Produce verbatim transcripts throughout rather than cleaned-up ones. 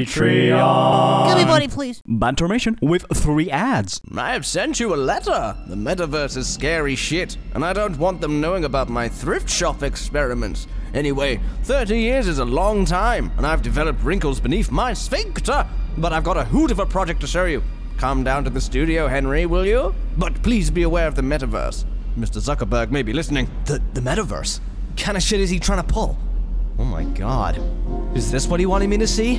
Patreon. Everybody, please. BanterMation with three ads. I have sent you a letter. The metaverse is scary shit, and I don't want them knowing about my thrift shop experiments. Anyway, thirty years is a long time, and I've developed wrinkles beneath my sphincter, but I've got a hoot of a project to show you. Come down to the studio, Henry, will you? But please be aware of the metaverse. Mister Zuckerberg may be listening. The, the metaverse? What kind of shit is he trying to pull? Oh my god. Is this what he wanted me to see?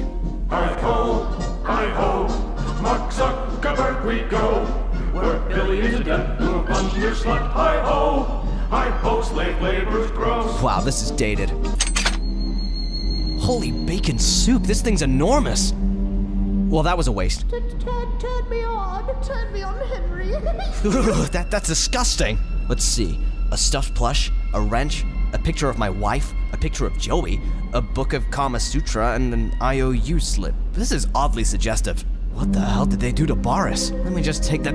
Hi-ho, hi-ho, Mark Zuckerberg we go. Where Billy is a dead, move on your slut, hi-ho. Hi-ho, slave labor's gross. Wow, this is dated. Holy bacon soup, this thing's enormous. Well, that was a waste. Turn, turn, turn me on, turn me on, Henry. that, that's disgusting. Let's see, a stuffed plush, a wrench, a picture of my wife, a picture of Joey, a book of Kama Sutra, and an I O U slip. This is oddly suggestive. What the hell did they do to Boris? Let me just take that-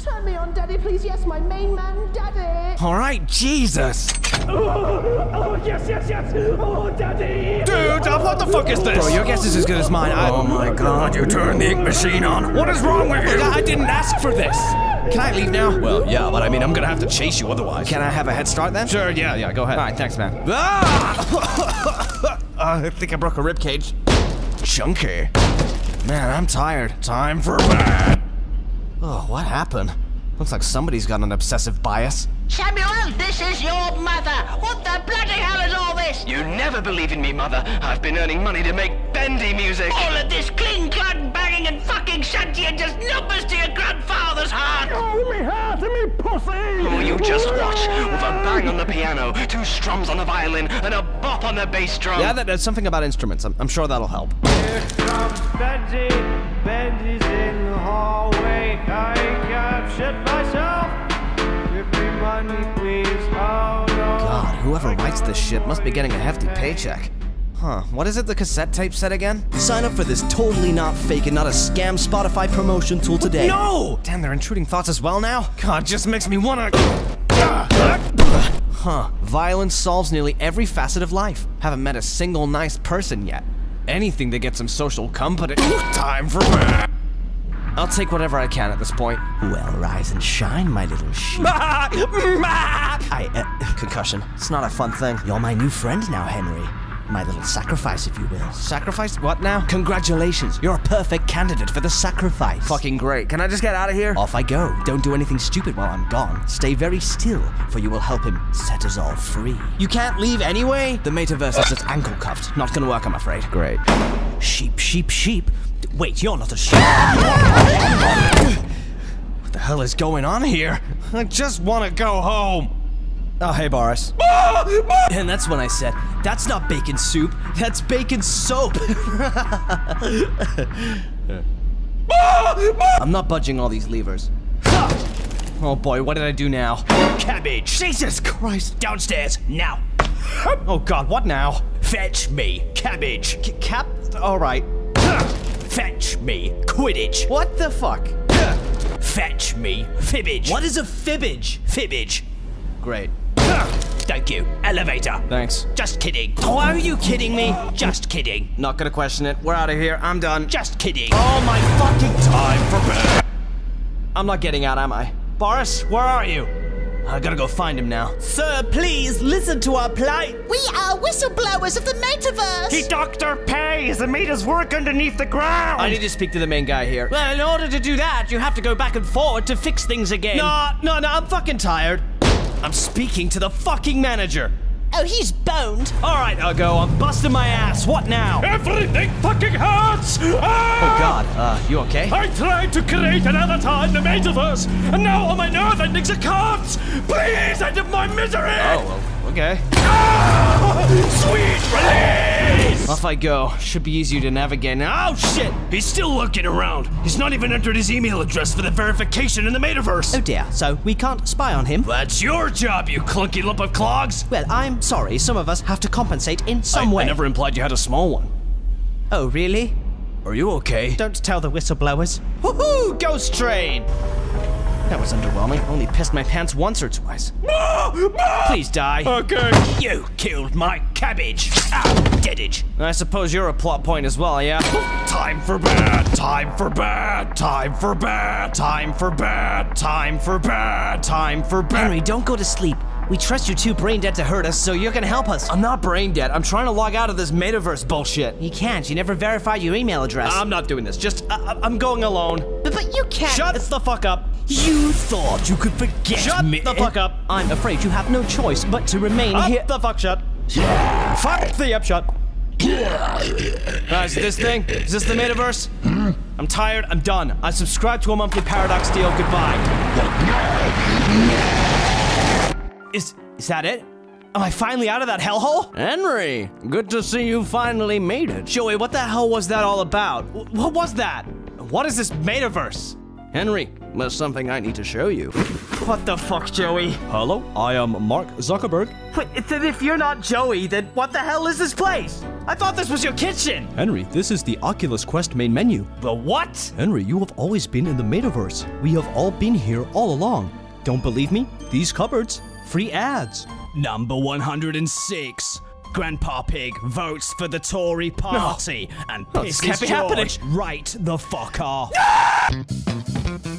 Turn me on, Daddy, please. Yes, my main man, Daddy. All right, Jesus. Oh, oh, yes, yes, yes. Oh, Daddy. Dude, oh, what the fuck is this? Bro, your guess is as good as mine. I oh my God, you turned the ink machine on. What is wrong with you? I didn't ask for this. Can I leave now? Well, yeah, but I mean, I'm gonna have to chase you otherwise. Can I have a head start then? Sure, yeah, yeah, go ahead. All right, thanks, man. Ah! I think I broke a ribcage. Chunky. Man, I'm tired. Time for bed. Oh, what happened? Looks like somebody's got an obsessive bias. Samuel, this is your mother. What the bloody hell is all this? You never believe in me, mother. I've been earning money to make bendy music. All of this cling-clang, banging and fucking shanty just numbers to your grandfather's heart. Oh, me heart and me pussy. Oh, you just watch. With a bang on the piano, two strums on the violin, and a bop on the bass drum. Yeah, that, that's something about instruments. I'm, I'm sure that'll help. Here comes Bendy. Bendy's in the hallway. I can't shit myself. God, whoever writes this shit must be getting a hefty paycheck. Huh, what is it the cassette tape said again? Sign up for this totally not fake and not a scam Spotify promotion tool today. No! Damn, they're intruding thoughts as well now? God, just makes me wanna... Huh, violence solves nearly every facet of life. Haven't met a single nice person yet. Anything to get some social company. Time for... I'll take whatever I can at this point. Well, rise and shine, my little sheep. I, uh, concussion. It's not a fun thing. You're my new friend now, Henry. My little sacrifice, if you will. Sacrifice? What now? Congratulations. You're a perfect candidate for the sacrifice. Fucking great. Can I just get out of here? Off I go. Don't do anything stupid while I'm gone. Stay very still, for you will help him set us all free. You can't leave anyway? The metaverse is just ankle cuffed. Not gonna work, I'm afraid. Great. Sheep, sheep, sheep. Wait, you're not a sheep. What the hell is going on here? I just want to go home. Oh, hey, Boris. And that's when I said, that's not bacon soup, that's bacon soap. I'm not budging all these levers. Oh boy, what did I do now? Cabbage. Jesus Christ. Downstairs, now. Oh God, what now? Fetch me. Cabbage. C cap? All right. Fetch me, Quidditch. What the fuck? Fetch me, fibbage. What is a fibbage? Fibbage. Great. Thank you. Elevator. Thanks. Just kidding. Oh, are you kidding me? Just kidding. Not gonna question it. We're out of here. I'm done. Just kidding. Oh my fucking time for bed. I'm not getting out, am I? Boris, where are you? I gotta go find him now. Sir, please listen to our plight. We are whistleblowers of the metaverse. He Doctor Pays and made us work underneath the ground. I need to speak to the main guy here. Well, in order to do that, you have to go back and forward to fix things again. No, no, no, I'm fucking tired. I'm speaking to the fucking manager. Oh, he's boned. All right, I'll go. I'm busting my ass. What now? Everything fucking hurts! Ah! Oh, God. Uh, you okay? I tried to create an avatar in the metaverse, and now on my nerve and niggas can't! Please, end of my misery! Oh, well, okay. Ah! Sweet release! Off I go. Should be easier to navigate now. Oh, shit! He's still looking around. He's not even entered his email address for the verification in the metaverse. Oh, dear. So, we can't spy on him? That's your job, you clunky lump of clogs! Well, I'm sorry, some of us have to compensate in some I, way. I never implied you had a small one. Oh, really? Are you okay? Don't tell the whistleblowers. Woohoo! Ghost train! That was underwhelming. Only pissed my pants once or twice. Please die. Okay. You killed my cabbage. Ow, deadage. I suppose you're a plot point as well, yeah? Time for bad, time for bad, time for bad, time for bad, time for bad, time for bad. Henry, don't go to sleep. We trust you're too brain dead to hurt us, so you're gonna help us. I'm not brain dead. I'm trying to log out of this metaverse bullshit. You can't. You never verified your email address. I'm not doing this. Just, I, I'm going alone. But, but you can't. Shut the fuck up. You thought you could forget shut me. Shut the fuck up. I'm afraid you have no choice but to remain up here. The fuck shut. Yeah. Fuck the up shut. Uh, is this thing? Is this the metaverse? Hmm? I'm tired. I'm done. I subscribe to a monthly Paradox deal. Goodbye. Is, is that it? Am I finally out of that hellhole? Henry, good to see you finally made it. Joey, what the hell was that all about? W what was that? What is this metaverse? Henry, there's something I need to show you. What the fuck, Joey? Hello, I am Mark Zuckerberg. Wait, then if you're not Joey, then what the hell is this place? I thought this was your kitchen! Henry, this is the Oculus Quest main menu. The what? Henry, you have always been in the metaverse. We have all been here all along. Don't believe me? These cupboards. Free ads. Number one hundred six. Grandpa Pig votes for the Tory party. No. And pisses no, this can't be George happening. Right the fuck off. Ah!